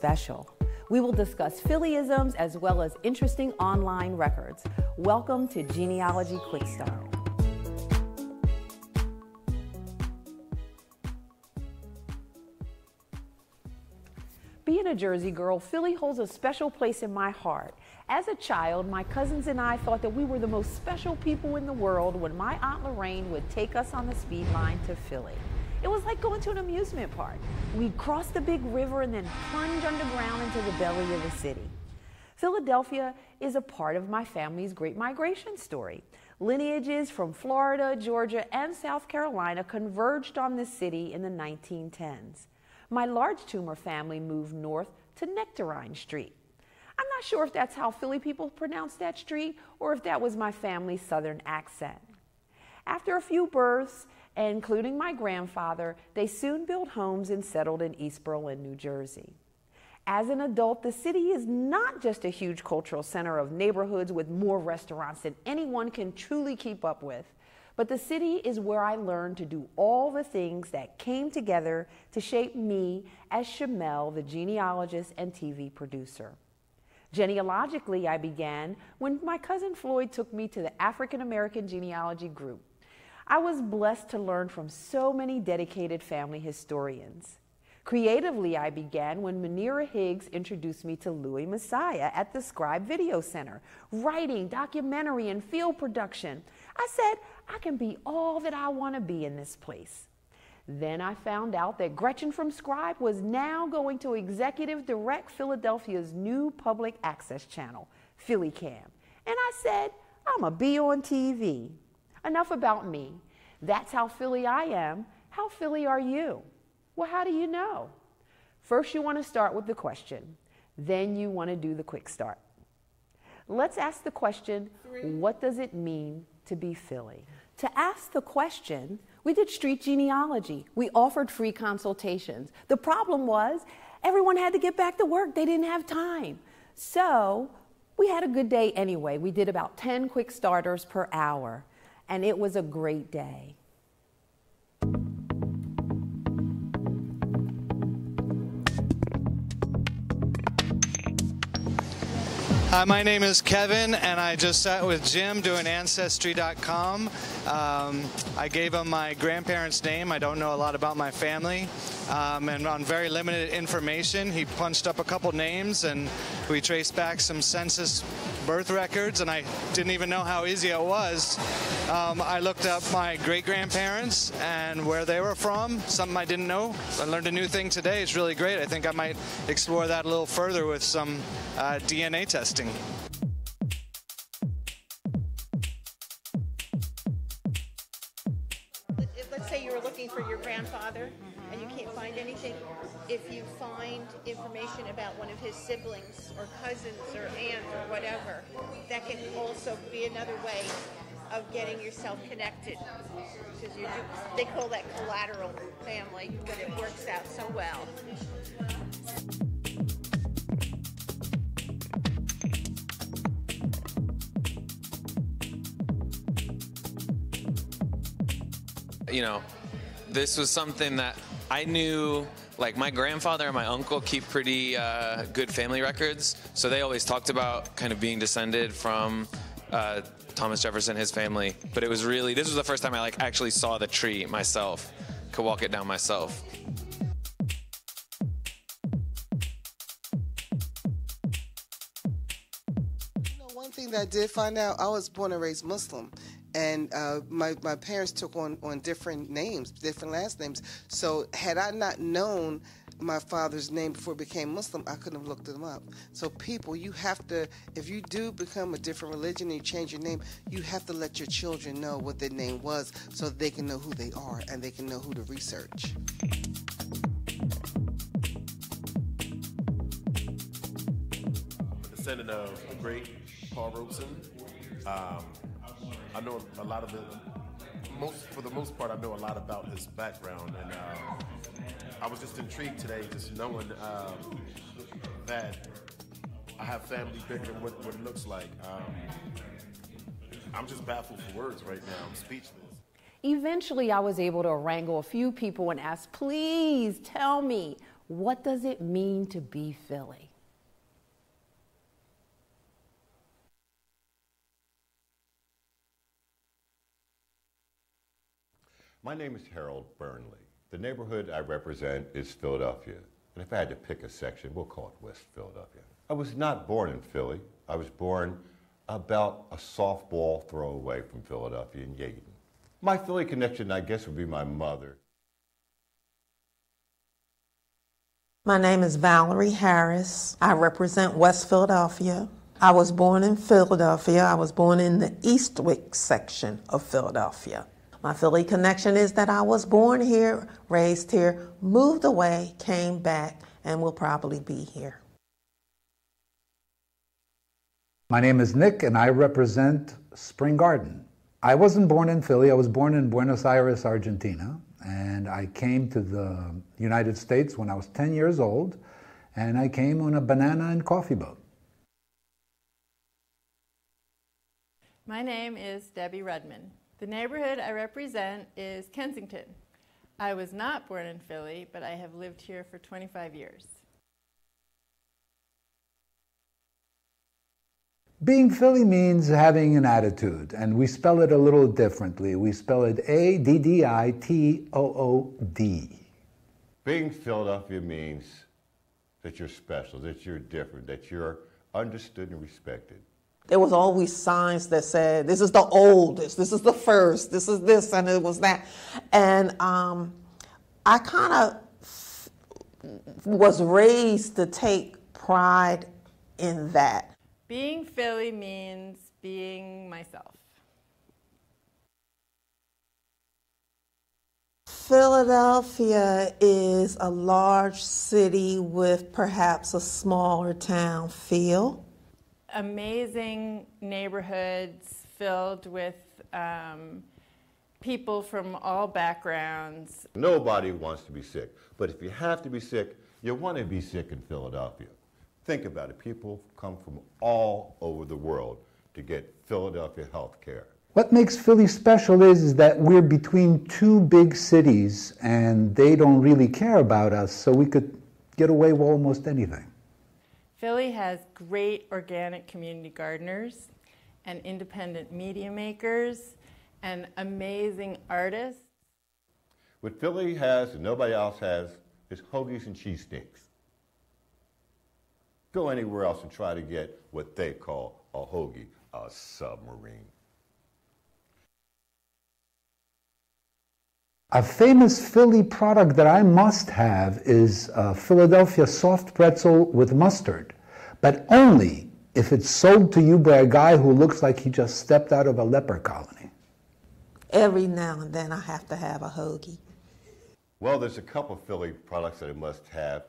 special. We will discuss Phillyisms as well as interesting online records. Welcome to Genealogy Quick Start. Being a Jersey girl, Philly holds a special place in my heart. As a child, my cousins and I thought that we were the most special people in the world when my Aunt Lorraine would take us on the speed line to Philly. It was like going to an amusement park. We'd cross the big river and then plunge underground into the belly of the city. Philadelphia is a part of my family's great migration story. Lineages from Florida, Georgia, and South Carolina converged on this city in the 1910s. My large tumor family moved north to Nectarine Street. I'm not sure if that's how Philly people pronounce that street or if that was my family's southern accent. After a few births, including my grandfather, they soon built homes and settled in East Berlin, New Jersey. As an adult, the city is not just a huge cultural center of neighborhoods with more restaurants than anyone can truly keep up with, but the city is where I learned to do all the things that came together to shape me as Shamel, the genealogist and TV producer. Genealogically, I began when my cousin Floyd took me to the African American genealogy group. I was blessed to learn from so many dedicated family historians. Creatively, I began when Manira Higgs introduced me to Louis Messiah at the Scribe Video Center, writing, documentary, and field production. I said, I can be all that I want to be in this place. Then I found out that Gretchen from Scribe was now going to executive direct Philadelphia's new public access channel, PhillyCam. And I said, I'm a be on TV. Enough about me. That's how Philly I am. How Philly are you? Well, how do you know? First, you want to start with the question. Then you want to do the quick start. Let's ask the question, what does it mean to be Philly? To ask the question, we did street genealogy. We offered free consultations. The problem was everyone had to get back to work. They didn't have time. So we had a good day anyway. We did about 10 quick starters per hour, and it was a great day. Hi, my name is Kevin, and I just sat with Jim doing Ancestry.com. I gave him my grandparents' name. I don't know a lot about my family. And on very limited information, he punched up a couple names, and we traced back some census birth records, and I didn't even know how easy it was. I looked up my great-grandparents and where they were from, something I didn't know. I learned a new thing today. It's really great. I think I might explore that a little further with some DNA testing. Let's say you were looking for your grandfather and you can't find anything. If you find information about one of his siblings or cousins or aunt or whatever, that can also be another way of getting yourself connected, because they call that collateral family, but it works out so well. You know, this was something that I knew, like my grandfather and my uncle keep pretty good family records. So they always talked about kind of being descended from Thomas Jefferson, his family. But it was really, this was the first time I like actually saw the tree myself, could walk it down myself. You know, one thing that I did find out, I was born and raised Muslim. And my parents took on different names, different last names. So had I not known my father's name before it became Muslim, I couldn't have looked them up. So people, you have to, if you do become a different religion and you change your name, you have to let your children know what their name was so that they can know who they are and they can know who to research. Descendant of the great Paul Robeson. I know a lot of for the most part, I know a lot about his background, and I was just intrigued today, just knowing that I have family bigger than what it looks like. I'm just baffled for words right now. I'm speechless. Eventually, I was able to wrangle a few people and ask, please tell me, What does it mean to be Philly? My name is Harold Burnley. The neighborhood I represent is Philadelphia. And if I had to pick a section, we'll call it West Philadelphia. I was not born in Philly. I was born about a softball throw away from Philadelphia in Yeadon. My Philly connection, I guess, would be my mother. My name is Valerie Harris. I represent West Philadelphia. I was born in Philadelphia. I was born in the Eastwick section of Philadelphia. My Philly connection is that I was born here, raised here, moved away, came back, and will probably be here. My name is Nick, and I represent Spring Garden. I wasn't born in Philly. I was born in Buenos Aires, Argentina, and I came to the United States when I was 10 years old, and I came on a banana and coffee boat. My name is Debbie Rudman. The neighborhood I represent is Kensington. I was not born in Philly, but I have lived here for 25 years. Being Philly means having an attitude, and we spell it a little differently. We spell it A-D-D-I-T-O-O-D. Being Philadelphia means that you're special, that you're different, that you're understood and respected. There was always signs that said, this is the oldest, this is the first, this is this, and it was that. And I kind of was raised to take pride in that. Being Philly means being myself. Philadelphia is a large city with perhaps a smaller town feel. Amazing neighborhoods filled with people from all backgrounds. Nobody wants to be sick, but if you have to be sick, you want to be sick in Philadelphia. Think about it. People come from all over the world to get Philadelphia health care. What makes Philly special is that we're between two big cities and they don't really care about us, so we could get away with almost anything. Philly has great organic community gardeners and independent media makers and amazing artists. What Philly has and nobody else has is hoagies and cheesesteaks. Go anywhere else and try to get what they call a hoagie, a submarine. A famous Philly product that I must have is a Philadelphia soft pretzel with mustard, but only if it's sold to you by a guy who looks like he just stepped out of a leper colony. Every now and then I have to have a hoagie. Well, there's a couple of Philly products that I must have.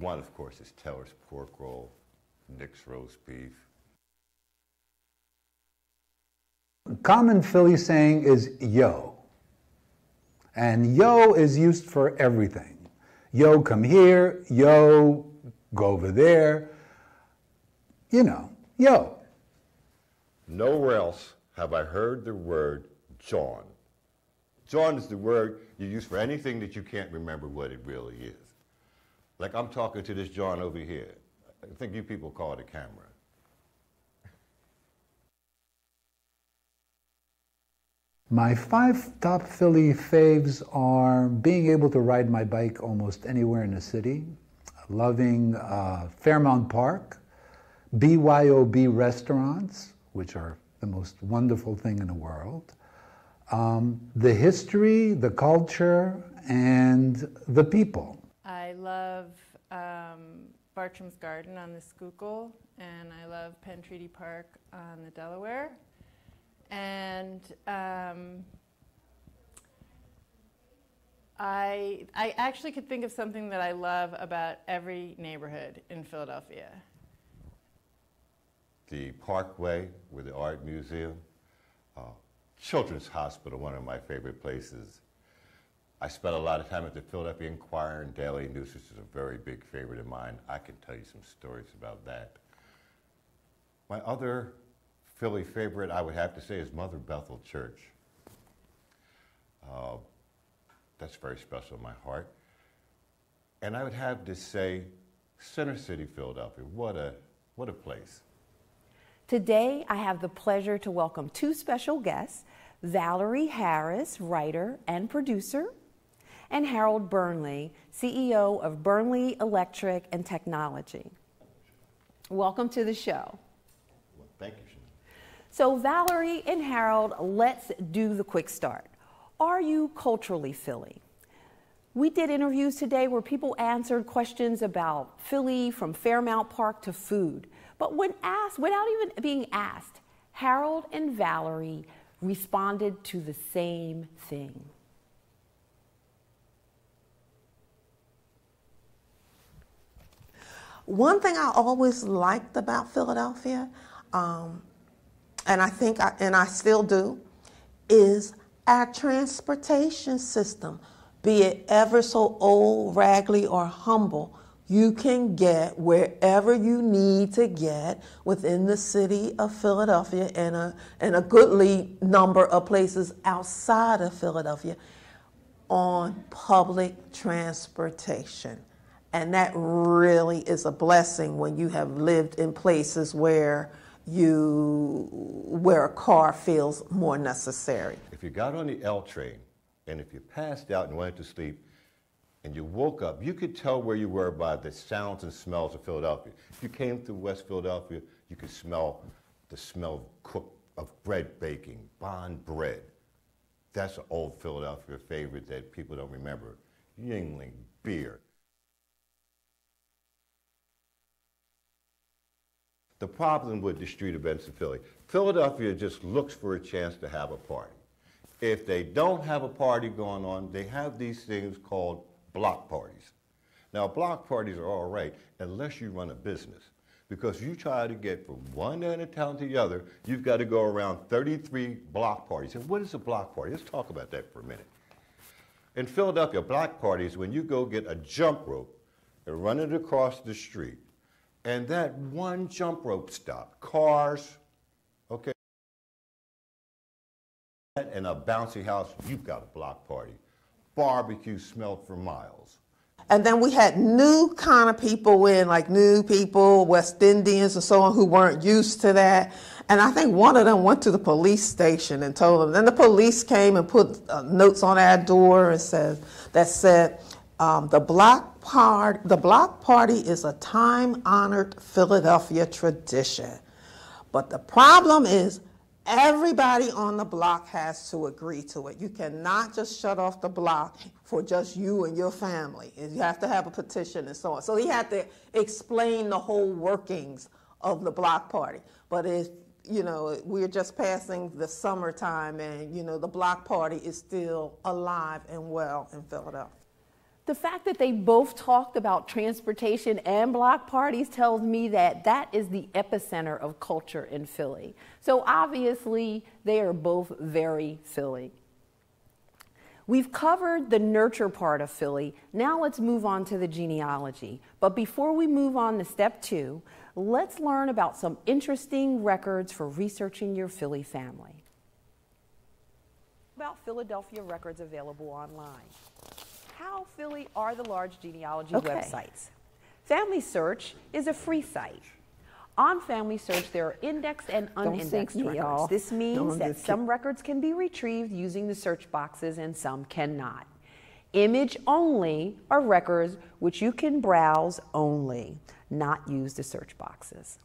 One, of course, is Taylor's pork roll, Nick's roast beef. A common Philly saying is yo. And yo is used for everything. Yo, come here. Yo, go over there. You know, yo. Nowhere else have I heard the word John. John is the word you use for anything that you can't remember what it really is. Like I'm talking to this John over here. I think you people call it a camera. My 5 top Philly faves are being able to ride my bike almost anywhere in the city, loving Fairmount Park, BYOB restaurants, which are the most wonderful thing in the world, the history, the culture, and the people. I love Bartram's Garden on the Schuylkill, and I love Penn Treaty Park on the Delaware. And I actually could think of something that I love about every neighborhood in Philadelphia. The Parkway with the Art Museum, Children's Hospital, one of my favorite places. I spent a lot of time at the Philadelphia Inquirer and Daily News, which is a very big favorite of mine. I can tell you some stories about that. My other Philly favorite, I would have to say, is Mother Bethel Church. That's very special in my heart. And I would have to say, Center City, Philadelphia, what a place. Today, I have the pleasure to welcome two special guests, Valerie Harris, writer and producer, and Harold Burnley, CEO of Burnley Electric and Technology. Welcome to the show. Well, thank you, Shamel. So Valerie and Harold, let's do the quick start. Are you culturally Philly? We did interviews today where people answered questions about Philly, from Fairmount Park to food. But when asked, without even being asked, Harold and Valerie responded to the same thing. One thing I always liked about Philadelphia, and I think, I still do, is our transportation system. Be it ever so old, raggedy, or humble, you can get wherever you need to get within the city of Philadelphia and a goodly number of places outside of Philadelphia on public transportation. And that really is a blessing when you have lived in places where a car feels more necessary. If you got on the L train, and if you passed out and went to sleep and you woke up, you could tell where you were by the sounds and smells of Philadelphia. If you came through West Philadelphia, you could smell the smell of bread baking, bond bread. That's an old Philadelphia favorite that people don't remember. Yuengling beer. The problem with the street events in Philly, Philadelphia just looks for a chance to have a party. If they don't have a party going on, they have these things called block parties. Now, block parties are all right unless you run a business, because you try to get from one end of town to the other, you've got to go around 33 block parties. And what is a block party? Let's talk about that for a minute. In Philadelphia, block parties, when you go get a jump rope and run it across the street, and that one jump rope stop, cars, okay, and a bouncy house, you've got a block party. Barbecue smelled for miles. And then we had new kind of people in, like new people, West Indians and so on, who weren't used to that. And I think one of them went to the police station and told them. Then the police came and put notes on our door and said the block party is a time-honored Philadelphia tradition. But the problem is, everybody on the block has to agree to it. You cannot just shut off the block for just you and your family. You have to have a petition and so on. So he had to explain the whole workings of the block party. But if, you know, we're just passing the summertime and, you know, the block party is still alive and well in Philadelphia. The fact that they both talked about transportation and block parties tells me that that is the epicenter of culture in Philly. So obviously, they are both very Philly. We've covered the nurture part of Philly. Now let's move on to the genealogy. But before we move on to step two, let's learn about some interesting records for researching your Philly family. About Philadelphia records available online. How Philly are the large genealogy websites. FamilySearch is a free site. On FamilySearch, there are indexed and unindexed records. This means that some records can be retrieved using the search boxes and some cannot. Image only are records which you can browse only, not use the search boxes.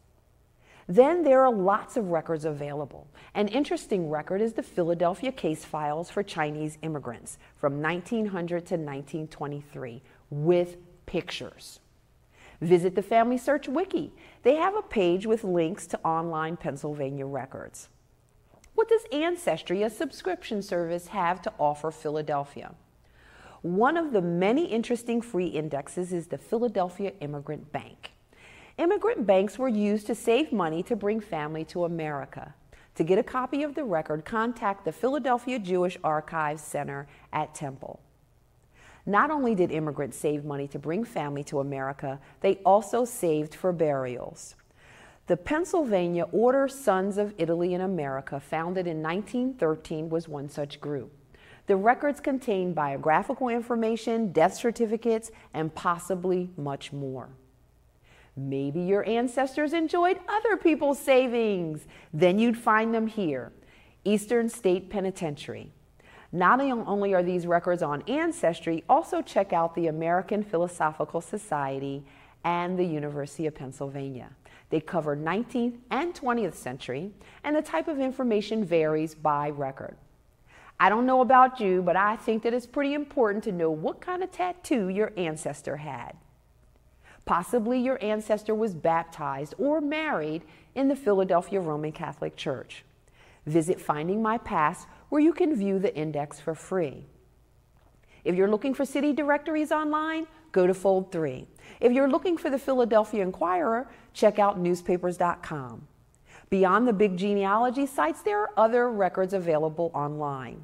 Then there are lots of records available. An interesting record is the Philadelphia case files for Chinese immigrants from 1900 to 1923 with pictures. Visit the FamilySearch Wiki. They have a page with links to online Pennsylvania records. What does Ancestry, a subscription service, have to offer Philadelphia? One of the many interesting free indexes is the Philadelphia Immigrant Bank. Immigrant banks were used to save money to bring family to America. To get a copy of the record, contact the Philadelphia Jewish Archives Center at Temple. Not only did immigrants save money to bring family to America, they also saved for burials. The Pennsylvania Order Sons of Italy in America, founded in 1913, was one such group. The records contain biographical information, death certificates, and possibly much more. Maybe your ancestors enjoyed other people's savings. Then you'd find them here, Eastern State Penitentiary. Not only are these records on Ancestry, also check out the American Philosophical Society and the University of Pennsylvania. They cover 19th and 20th century, and the type of information varies by record. I don't know about you, but I think that it's pretty important to know what kind of tattoo your ancestor had. Possibly your ancestor was baptized or married in the Philadelphia Roman Catholic Church. Visit Finding My Past, where you can view the index for free. If you're looking for city directories online, go to Fold 3. If you're looking for the Philadelphia Inquirer, check out newspapers.com. Beyond the big genealogy sites, there are other records available online.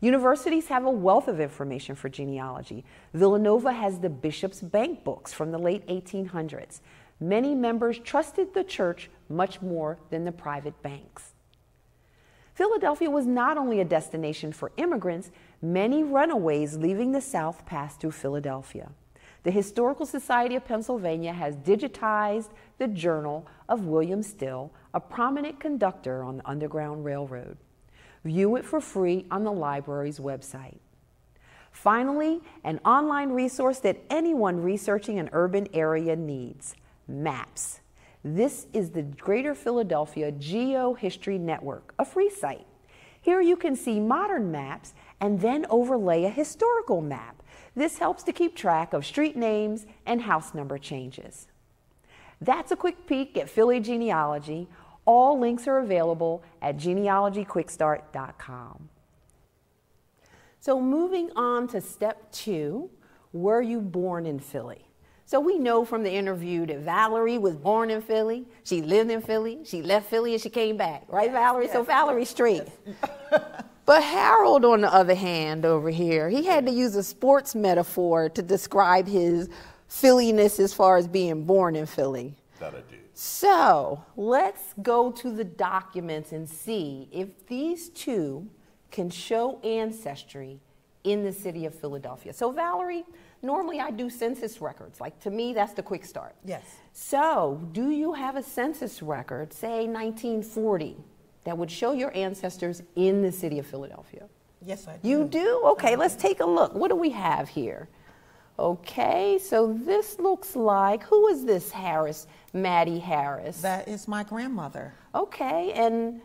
Universities have a wealth of information for genealogy. Villanova has the Bishop's Bank books from the late 1800s. Many members trusted the church much more than the private banks. Philadelphia was not only a destination for immigrants, many runaways leaving the South passed through Philadelphia. The Historical Society of Pennsylvania has digitized the journal of William Still, a prominent conductor on the Underground Railroad. View it for free on the library's website. Finally, an online resource that anyone researching an urban area needs, maps. This is the Greater Philadelphia Geo-History Network, a free site. Here you can see modern maps and then overlay a historical map. This helps to keep track of street names and house number changes. That's a quick peek at Philly genealogy. All links are available at genealogyquickstart.com. So moving on to step 2, were you born in Philly? So we know from the interview that Valerie was born in Philly, she lived in Philly, she left Philly and she came back, right Valerie? Yes. So Valerie Street. Yes. But Harold, on the other hand, over here, he had to use a sports metaphor to describe his Philliness as far as being born in Philly. That I do. So let's go to the documents and see if these two can show ancestry in the city of Philadelphia. So Valerie, normally I do census records. Like, to me, that's the quick start. Yes. So do you have a census record, say 1940, that would show your ancestors in the city of Philadelphia? Yes, I do. You do? Okay, let's take a look. What do we have here? Okay, so this looks like, who is this Harris, Maddie Harris? That is my grandmother. Okay, and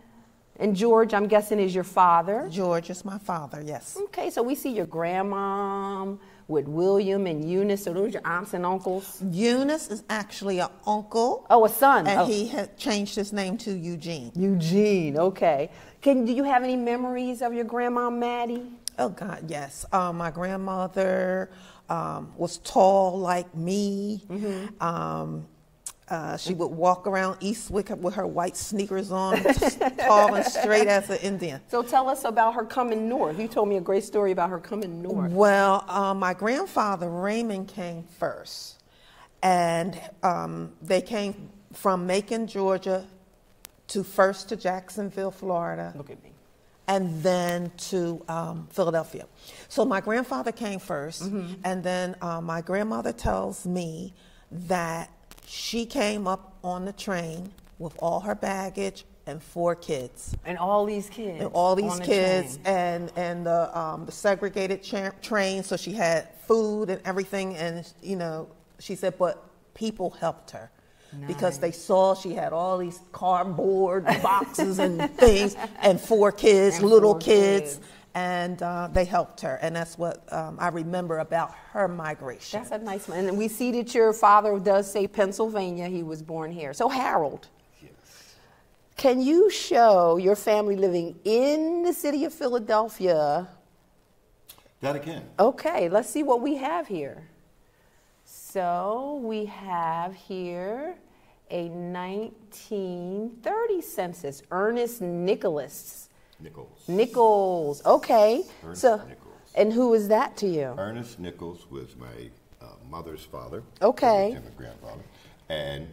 George, I'm guessing, is your father? George is my father, yes. Okay, so we see your grandma with William and Eunice. So those are your aunts and uncles? Eunice is actually an uncle. Oh, a son. And he had changed his name to Eugene. Eugene, okay. Do you have any memories of your grandma, Maddie? Oh, God, yes. My grandmother was tall like me. Mm-hmm. She would walk around Eastwick with her white sneakers on, tall and straight as an Indian. So tell us about her coming north. You told me a great story about her coming north. Well, my grandfather, Raymond, came first. And they came from Macon, Georgia, first to Jacksonville, Florida. Look at me. And then to Philadelphia. So my grandfather came first. Mm-hmm. And then my grandmother tells me that she came up on the train with all her baggage and 4 kids. And all these kids. And all these kids and the segregated train. So she had food and everything. And, you know, she said, but people helped her. Nice. Because they saw she had all these cardboard boxes and things and 4 kids, and little 4 kids. And they helped her, and that's what I remember about her migration. That's a nice one. And we see that your father does say Pennsylvania, he was born here. So Harold, yes. Can you show your family living in the city of Philadelphia? That again. Okay, let's see what we have here. So we have here a 1930 census, Ernest Nichols. Okay. Ernest Nichols. And who is that to you? Ernest Nichols was my mother's father. Okay. And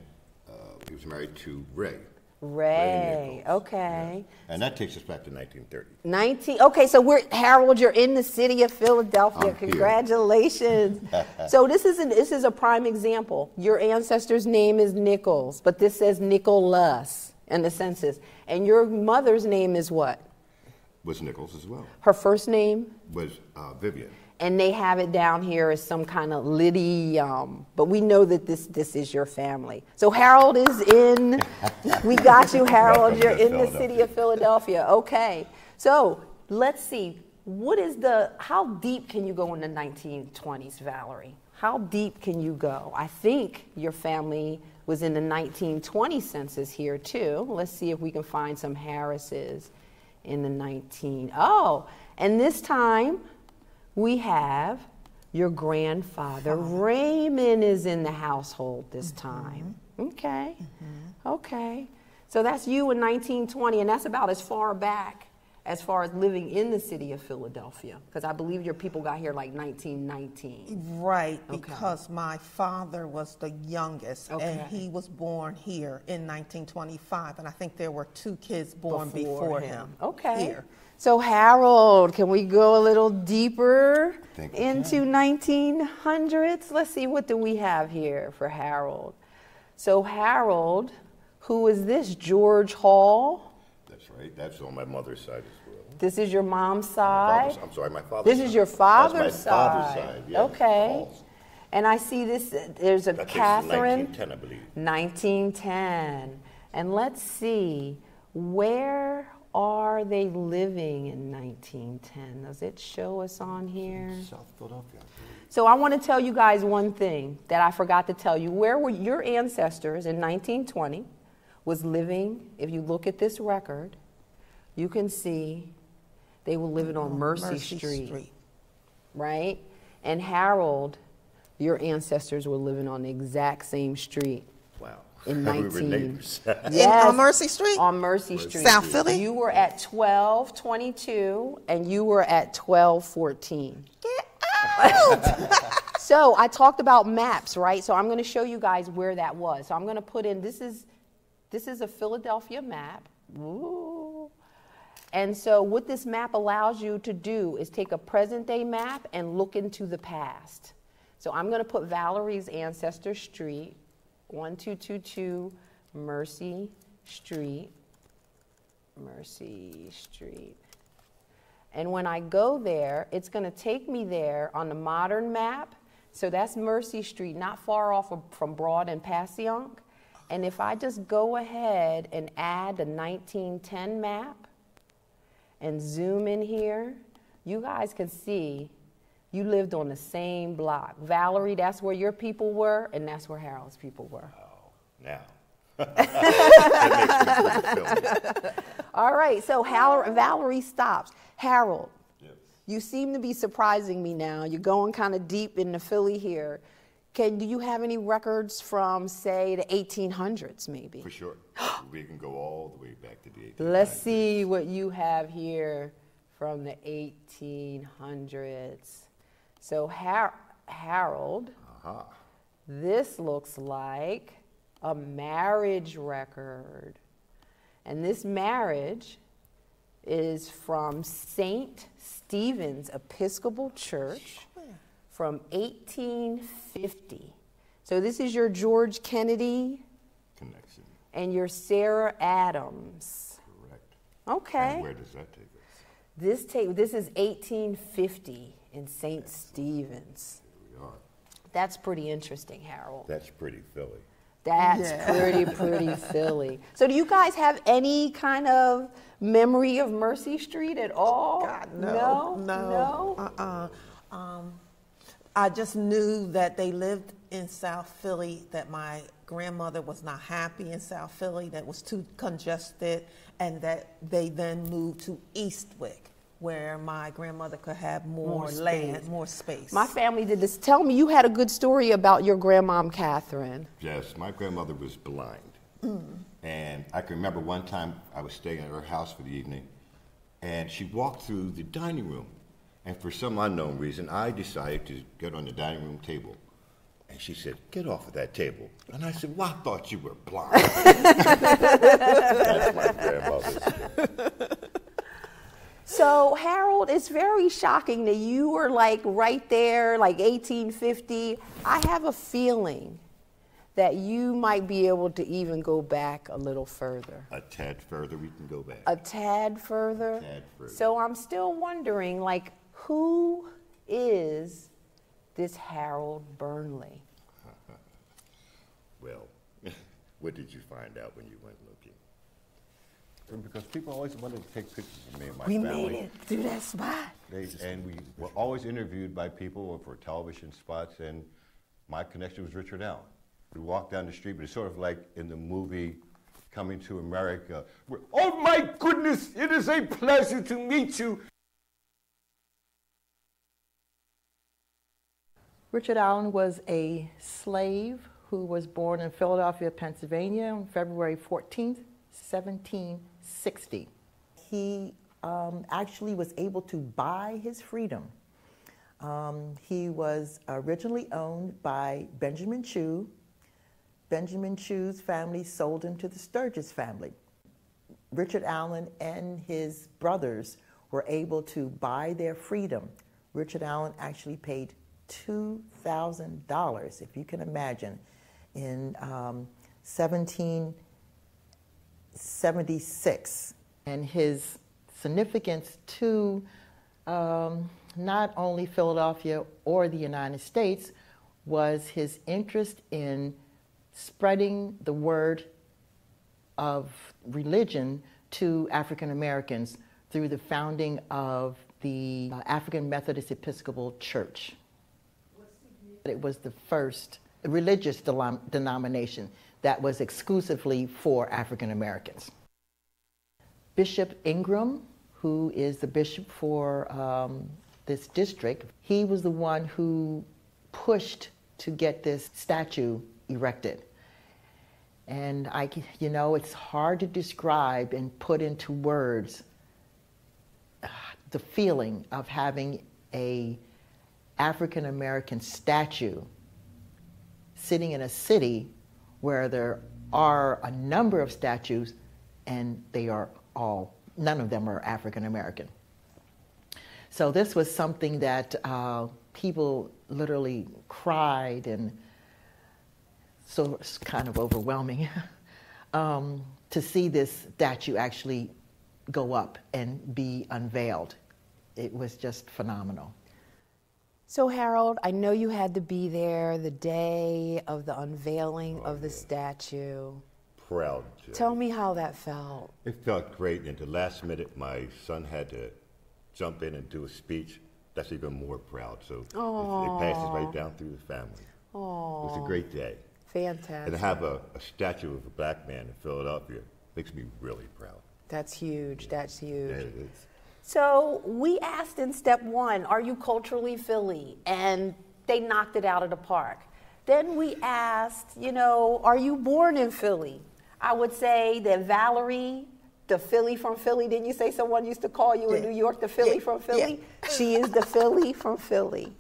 he was married to Ray. Ray. Okay. Yeah. And that takes us back to 1930. Okay, so we're Harold. You're in the city of Philadelphia. Congratulations. So this is a prime example. Your ancestor's name is Nichols, but this says Nicholas in the census, and your mother's name is what? Was Nichols as well. Her first name was Vivian. And they have it down here as some kind of Liddy, but we know that this is your family. So Harold is in. We got you, Harold. You're in the city of Philadelphia. Okay. So let's see. How deep can you go in the 1920s, Valerie? How deep can you go? I think your family was in the 1920 census here too. Let's see if we can find some Harrises in the and this time, we have your grandfather. Raymond is in the household this time. Okay. Okay. So that's you in 1920, and that's about as far back as far as living in the city of Philadelphia, because I believe your people got here like 1919. Right, okay. Because my father was the youngest, and he was born here in 1925, and I think there were two kids born before him. Okay. Here. So Harold, can we go a little deeper into 1900s? Let's see, what do we have here for Harold? So Harold, who is this? George Hall? That's right. That's on my mother's side as well. This is your mom's side? I'm sorry, my father's side. This is your father's side? That's my father's side, yes. Okay. Hall's. And I see this, there's a Catherine. 1910, I believe. 1910. And let's see, where are they living in 1910? Does it show us on here? South Philadelphia. So I want to tell you guys one thing that I forgot to tell you. Where were your ancestors in 1920 was living? If you look at this record, you can see they were living on Mercy Street, right? And Harold, your ancestors were living on the exact same street. Wow. In 19, on Mercy Street? On Mercy Street. South Philly? You were at 1222 and you were at 1214. Get out! So I talked about maps, right? So I'm going to show you guys where that was. So I'm going to put in, this is a Philadelphia map. Ooh. And so what this map allows you to do is take a present day map and look into the past. So I'm going to put Valerie's ancestor street. 1222 Mercy Street, Mercy Street. And when I go there, it's going to take me there on the modern map. So that's Mercy Street, not far off from Broad and Passyunk. And if I just go ahead and add the 1910 map and zoom in here, you guys can see you lived on the same block. Valerie, that's where your people were, and that's where Harold's people were. Oh, now. All right, so Valerie stops. Harold, yes. You seem to be surprising me now. You're going kind of deep into Philly here. Do you have any records from, say, the 1800s, maybe? For sure. We can go all the way back to the 1800s. Let's see what you have here from the 1800s. So Harold, this looks like a marriage record. And this marriage is from St. Stephen's Episcopal Church from 1850. So this is your George Kennedy connection and your Sarah Adams. Correct. Okay. And where does that take us? This is 1850. In St. Stephen's. Here we are. That's pretty interesting, Harold. That's pretty Philly. That's pretty Philly. So do you guys have any kind of memory of Mercy Street at all? Oh, God, no. No? I just knew that they lived in South Philly, that my grandmother was not happy in South Philly, that was too congested, and that they then moved to Eastwick, where my grandmother could have more land, more space. My family did this. Tell me, you had a good story about your grandmom, Catherine. Yes, my grandmother was blind. And I can remember one time I was staying at her house for the evening, and she walked through the dining room. And for some unknown reason, I decided to get on the dining room table. And she said, "Get off of that table." And I said, "Well, I thought you were blind." That's my grandmother. So, Harold, it's very shocking that you were like right there, like 1850. I have a feeling that you might be able to even go back a little further. A tad further, we can go back. A tad further? A tad further. So I'm still wondering, like, who is this Harold Burnley? Well, what did you find out when you went looking? Because people always wanted to take pictures of me and my family. We made it through that spot. And we were always interviewed by people for television spots, and my connection was Richard Allen. We walk down the street, but it's sort of like in the movie Coming to America. Where, oh my goodness, it is a pleasure to meet you. Richard Allen was a slave who was born in Philadelphia, Pennsylvania on February 14th, 1760. He actually was able to buy his freedom. He was originally owned by Benjamin Chew. Benjamin Chew's family sold him to the Sturgis family. Richard Allen and his brothers were able to buy their freedom. Richard Allen actually paid $2,000, if you can imagine, in 1776. And his significance to not only Philadelphia or the United States was his interest in spreading the word of religion to African Americans through the founding of the African Methodist Episcopal Church. It was the first religious denomination that was exclusively for African Americans. Bishop Ingram, who is the bishop for this district, he was the one who pushed to get this statue erected. And I, you know, it's hard to describe and put into words the feeling of having a African American statue sitting in a city where there are a number of statues and they are all, none of them are African American. So this was something that people literally cried, and so it's kind of overwhelming to see this statue actually go up and be unveiled. It was just phenomenal. So Harold, I know you had to be there the day of the unveiling of the statue. Proud to. Tell me how that felt. It felt great, and at the last minute, my son had to jump in and do a speech. That's even more proud, so it passes right down through the family. Aww. It was a great day. Fantastic. And to have a statue of a black man in Philadelphia makes me really proud. That's huge. Yeah. That's huge. Yeah, it is. So we asked in step one, are you culturally Philly? And they knocked it out of the park. Then we asked, you know, are you born in Philly? I would say that Valerie, the Philly from Philly, didn't you say someone used to call you in New York the Philly from Philly? Yeah. She is the Philly from Philly.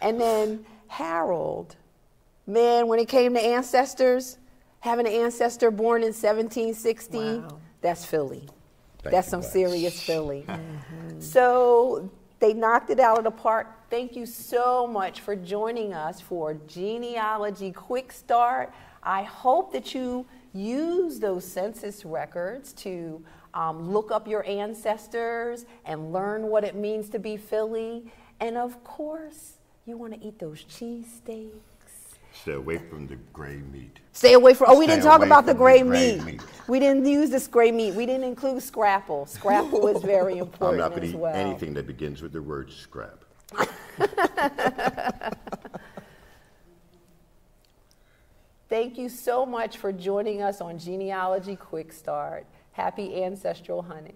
And then Harold, man, when it came to ancestors, having an ancestor born in 1760, wow, that's Philly. That's some serious Philly. Mm-hmm. So they knocked it out of the park. Thank you so much for joining us for Genealogy Quick Start. I hope that you use those census records to look up your ancestors and learn what it means to be Philly. And of course, you want to eat those cheesesteaks. Stay away from the gray meat. Stay away from, oh, we didn't talk about the gray meat. We didn't use this gray meat. We didn't include scrapple. Scrapple is very important. I'm not going to eat anything that begins with the word scrap. Thank you so much for joining us on Genealogy Quick Start. Happy ancestral hunting.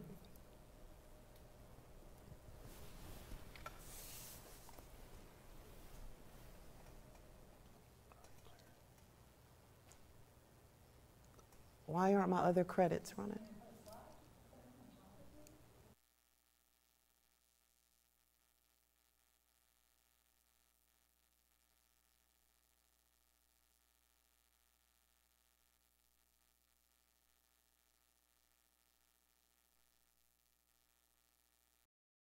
Why aren't my other credits running?